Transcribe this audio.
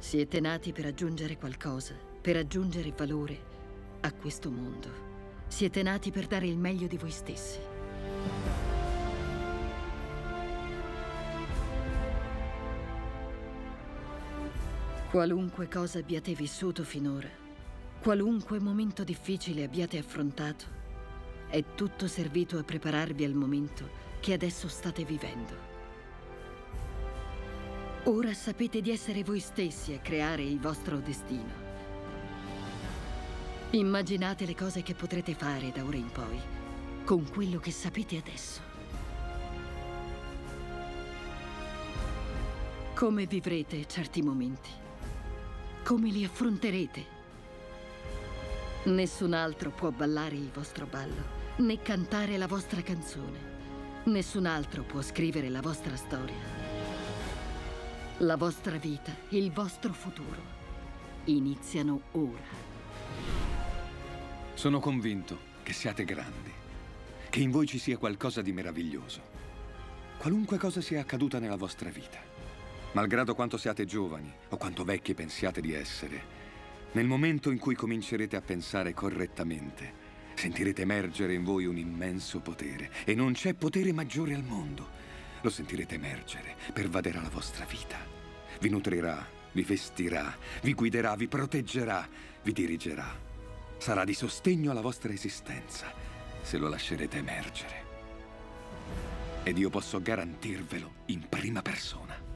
Siete nati per aggiungere qualcosa, per aggiungere valore a questo mondo. Siete nati per dare il meglio di voi stessi. Qualunque cosa abbiate vissuto finora, qualunque momento difficile abbiate affrontato, è tutto servito a prepararvi al momento che adesso state vivendo. Ora sapete di essere voi stessi a creare il vostro destino. Immaginate le cose che potrete fare da ora in poi, con quello che sapete adesso. Come vivrete certi momenti? Come li affronterete? Nessun altro può ballare il vostro ballo, né cantare la vostra canzone. Nessun altro può scrivere la vostra storia. La vostra vita, il vostro futuro, iniziano ora. Sono convinto che siate grandi, che in voi ci sia qualcosa di meraviglioso. Qualunque cosa sia accaduta nella vostra vita, malgrado quanto siate giovani o quanto vecchi pensiate di essere, nel momento in cui comincerete a pensare correttamente, sentirete emergere in voi un immenso potere, e non c'è potere maggiore al mondo. Lo sentirete emergere, pervaderà la vostra vita. Vi nutrirà, vi vestirà, vi guiderà, vi proteggerà, vi dirigerà. Sarà di sostegno alla vostra esistenza, se lo lascerete emergere. Ed io posso garantirvelo in prima persona.